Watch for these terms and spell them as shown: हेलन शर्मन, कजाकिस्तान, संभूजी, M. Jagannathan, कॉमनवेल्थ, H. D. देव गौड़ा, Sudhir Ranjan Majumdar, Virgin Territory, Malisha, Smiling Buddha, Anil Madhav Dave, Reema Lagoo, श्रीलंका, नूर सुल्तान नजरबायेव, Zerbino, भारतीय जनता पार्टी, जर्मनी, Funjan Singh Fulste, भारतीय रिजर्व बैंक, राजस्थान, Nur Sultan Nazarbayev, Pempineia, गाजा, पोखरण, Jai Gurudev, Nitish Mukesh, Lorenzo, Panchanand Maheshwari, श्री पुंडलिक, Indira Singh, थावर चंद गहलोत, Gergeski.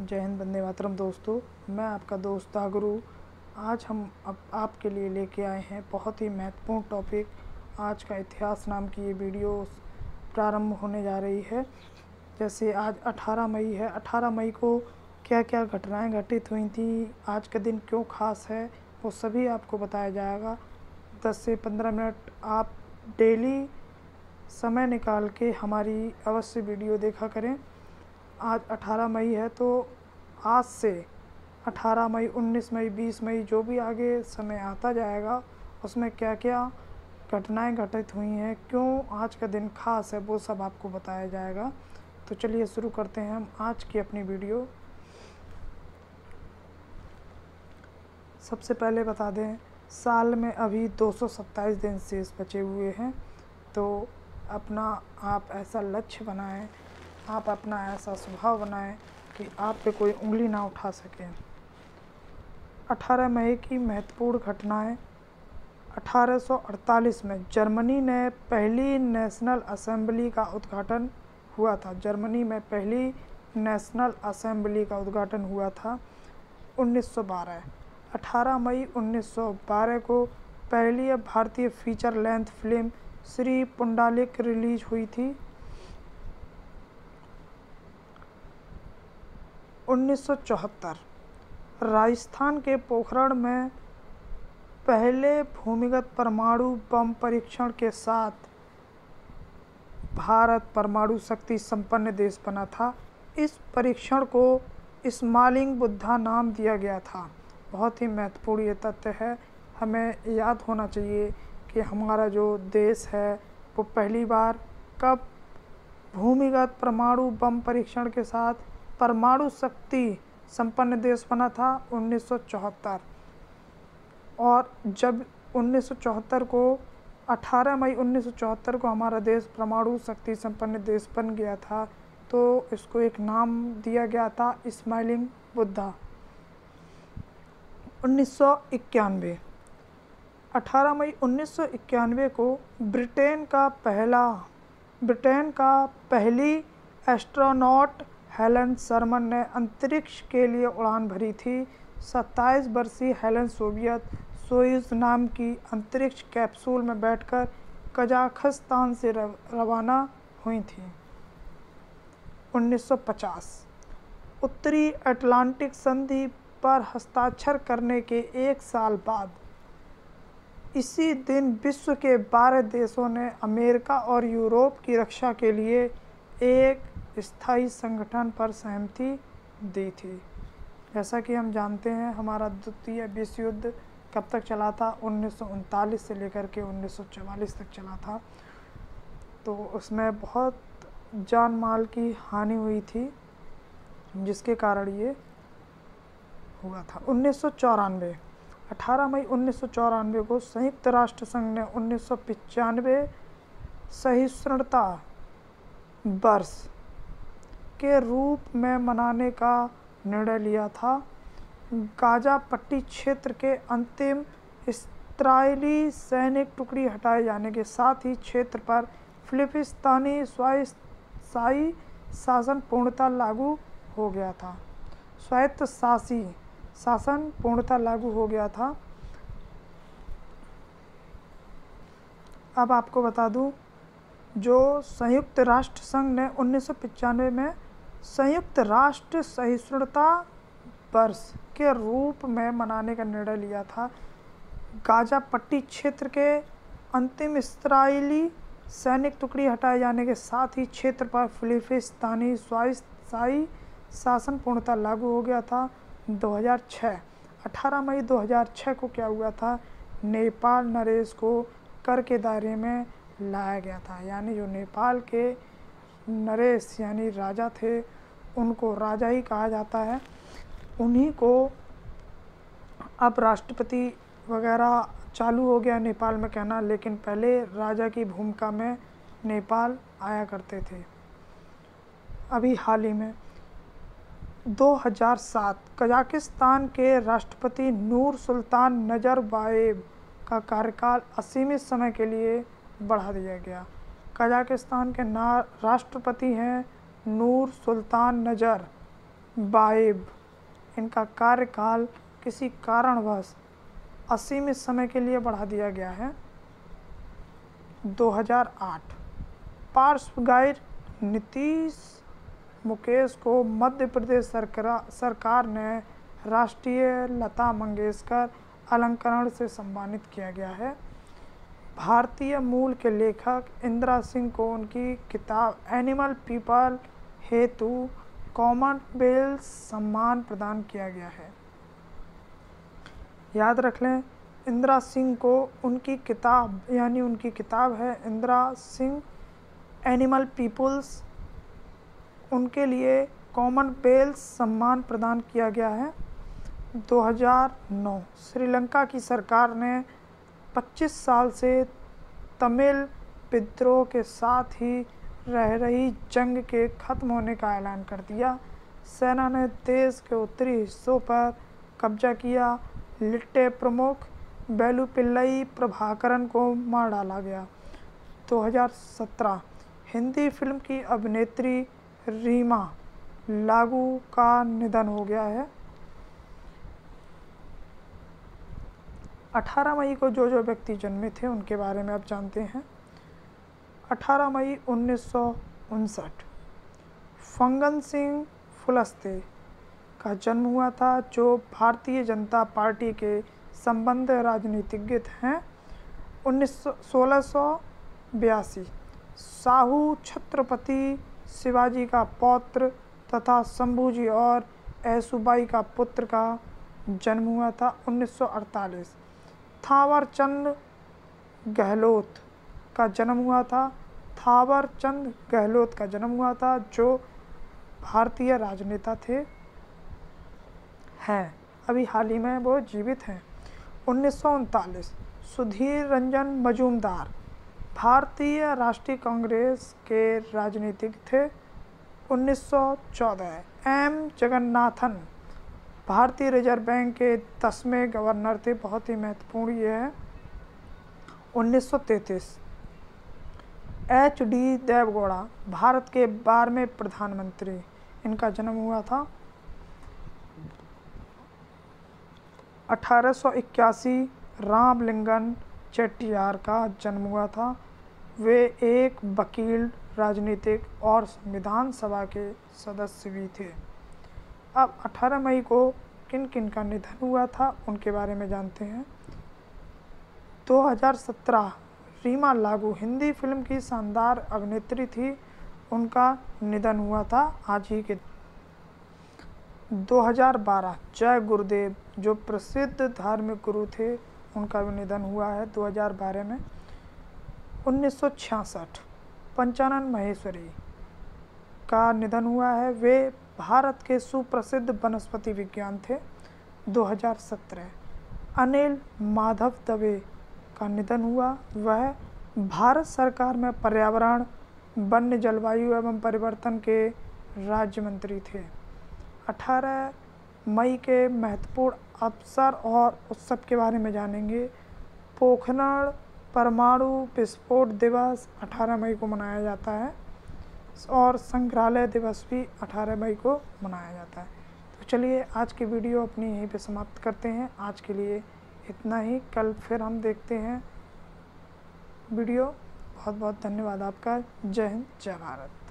जय हिंद, वंदे मातरम। दोस्तों, मैं आपका दोस्त गुरु। आज हम आपके लिए लेके आए हैं बहुत ही महत्वपूर्ण टॉपिक, आज का इतिहास नाम की ये वीडियो प्रारंभ होने जा रही है। जैसे आज 18 मई है, 18 मई को क्या क्या घटनाएं घटित हुई थी, आज का दिन क्यों खास है, वो सभी आपको बताया जाएगा। 10 से 15 मिनट आप डेली समय निकाल के हमारी अवश्य वीडियो देखा करें। आज 18 मई है, तो आज से 18 मई, 19 मई, 20 मई जो भी आगे समय आता जाएगा उसमें क्या क्या घटनाएं घटित हुई हैं, क्यों आज का दिन खास है, वो सब आपको बताया जाएगा। तो चलिए शुरू करते हैं हम आज की अपनी वीडियो। सबसे पहले बता दें, साल में अभी 227 दिन शेष बचे हुए हैं, तो अपना आप ऐसा लक्ष्य बनाएं, आप अपना ऐसा स्वभाव बनाएं कि आप पे कोई उंगली ना उठा सके। 18 मई की महत्वपूर्ण घटनाएं। 1848 में जर्मनी ने पहली नेशनल असेंबली का उद्घाटन हुआ था। जर्मनी में पहली नेशनल असेंबली का उद्घाटन हुआ था। 1912, 18 मई 1912 को पहली भारतीय feature length film श्री पुंडलिक release हुई थी। 1974, राजस्थान के पोखरण में पहले भूमिगत परमाणु बम परीक्षण के साथ भारत परमाणु शक्ति संपन्न देश बना था। इस परीक्षण को स्माइलिंग बुद्धा नाम दिया गया था। बहुत ही महत्वपूर्ण ये तथ्य है, हमें याद होना चाहिए कि हमारा जो देश है वो पहली बार कब भूमिगत परमाणु बम परीक्षण के साथ परमाणु शक्ति संपन्न देश बना था, 1974। और जब 1974 को 18 मई 1974 को हमारा देश परमाणु शक्ति संपन्न देश बन गया था, तो इसको एक नाम दिया गया था स्माइलिंग बुद्धा। 1991, 18 मई 1991 को ब्रिटेन का पहली एस्ट्रोनॉट हेलन शर्मन ने अंतरिक्ष के लिए उड़ान भरी थी। 27 वर्षीय हेलन सोवियत सोयूज नाम की अंतरिक्ष कैप्सूल में बैठकर कजाकिस्तान से रवाना हुई थी। 1950, उत्तरी अटलांटिक संधि पर हस्ताक्षर करने के एक साल बाद इसी दिन विश्व के 12 देशों ने अमेरिका और यूरोप की रक्षा के लिए एक स्थायी संगठन पर सहमति दी थी। जैसा कि हम जानते हैं, हमारा द्वितीय विश्व युद्ध कब तक चला था, 1939 से लेकर के 1944 तक चला था, तो उसमें बहुत जान माल की हानि हुई थी, जिसके कारण ये हुआ था। 1994, 18 मई 1994 को संयुक्त राष्ट्र संघ ने 1995 सहिष्णुता वर्ष के रूप में मनाने का निर्णय लिया था। गाजा पट्टी क्षेत्र के अंतिम इस्राइली सैनिक टुकड़ी हटाए जाने के साथ ही क्षेत्र पर फिलिस्तीनी स्वायत्तशाही शासन पूर्णतः लागू हो गया था। स्वायत्तशासी शासन पूर्णतः लागू हो गया था। अब आपको बता दूं, जो संयुक्त राष्ट्र संघ ने 1995 में संयुक्त राष्ट्र सहिष्णुता वर्ष के रूप में मनाने का निर्णय लिया था। गाजा पट्टी क्षेत्र के अंतिम इस्राइली सैनिक टुकड़ी हटाए जाने के साथ ही क्षेत्र पर फिलिस्तीनी स्वायत्तशाही शासन पूर्णतः लागू हो गया था। 2006, 18 मई 2006 को क्या हुआ था, नेपाल नरेश को कर के दायरे में लाया गया था। यानी जो नेपाल के नरेश यानी राजा थे, उनको राजा ही कहा जाता है, उन्हीं को अब राष्ट्रपति वगैरह चालू हो गया नेपाल में कहना, लेकिन पहले राजा की भूमिका में नेपाल आया करते थे। अभी हाल ही में 2007, कजाकिस्तान के राष्ट्रपति नूर सुल्तान नजरबायेव का कार्यकाल असीमित समय के लिए बढ़ा दिया गया। कजाकिस्तान के राष्ट्रपति हैं नूर सुल्तान नजर बाएब। इनका कार्यकाल किसी कारणवश असीमित समय के लिए बढ़ा दिया गया है। 2008 पार्श्व गायक नीतीश मुकेश को मध्य प्रदेश सरकार ने राष्ट्रीय लता मंगेशकर अलंकरण से सम्मानित किया गया है। भारतीय मूल के लेखक इंदिरा सिंह को उनकी किताब एनिमल पीपल हेतु कॉमनवेल्थ सम्मान प्रदान किया गया है। याद रख लें, इंदिरा सिंह को उनकी किताब, यानी उनकी किताब है इंदिरा सिंह एनिमल पीपल्स, उनके लिए कॉमनवेल्थ सम्मान प्रदान किया गया है। 2009 श्रीलंका की सरकार ने 25 साल से तमिल विद्रोह के साथ ही रह रही जंग के ख़त्म होने का ऐलान कर दिया। सेना ने देश के उत्तरी हिस्सों पर कब्जा किया। लिट्टे प्रमुख वेलुपिल्लई प्रभाकरन को मार डाला गया। 2017 हिंदी फिल्म की अभिनेत्री रीमा लागू का निधन हो गया है। 18 मई को जो जो व्यक्ति जन्मे थे उनके बारे में आप जानते हैं। 18 मई 1959 फंगन सिंह फुलस्ते का जन्म हुआ था, जो भारतीय जनता पार्टी के संबंध राजनीतिज्ञ हैं। 1682 साहू छत्रपति शिवाजी का पौत्र तथा संभूजी और आशुबाई का पुत्र का जन्म हुआ था। 1948 थावर चंद गहलोत का जन्म हुआ था। थावर चंद गहलोत का जन्म हुआ था, जो भारतीय राजनेता थे हैं, अभी हाल ही में वो जीवित हैं। 1939 सुधीर रंजन मजूमदार भारतीय राष्ट्रीय कांग्रेस के राजनीतिज्ञ थे। 1914 एम जगन्नाथन भारतीय रिजर्व बैंक के 10वें गवर्नर थे, बहुत ही महत्वपूर्ण ये है। 1933 H. D. देव गौड़ा भारत के 12वें प्रधानमंत्री, इनका जन्म हुआ था। 1881 रामलिंगम चटियार का जन्म हुआ था। वे एक वकील, राजनीतिक और संविधान सभा के सदस्य भी थे। अब 18 मई को किन किन का निधन हुआ था उनके बारे में जानते हैं। 2017 रीमा लागू हिंदी फिल्म की शानदार अभिनेत्री थी, उनका निधन हुआ था आज ही के। 2012 जय गुरुदेव जो प्रसिद्ध धार्मिक गुरु थे, उनका भी निधन हुआ है 2012 में। 1966 पंचानंद महेश्वरी का निधन हुआ है। वे भारत के सुप्रसिद्ध वनस्पति विज्ञान थे। 2017 अनिल माधव दवे का निधन हुआ। वह भारत सरकार में पर्यावरण, वन्य जलवायु एवं परिवर्तन के राज्य मंत्री थे। 18 मई के महत्वपूर्ण अवसर और उत्सव के बारे में जानेंगे। पोखरण परमाणु विस्फोट दिवस 18 मई को मनाया जाता है और संग्रहालय दिवस भी 18 मई को मनाया जाता है। तो चलिए आज की वीडियो अपनी यहीं पे समाप्त करते हैं। आज के लिए इतना ही, कल फिर हम देखते हैं वीडियो। बहुत बहुत धन्यवाद आपका। जय हिंद, जय भारत।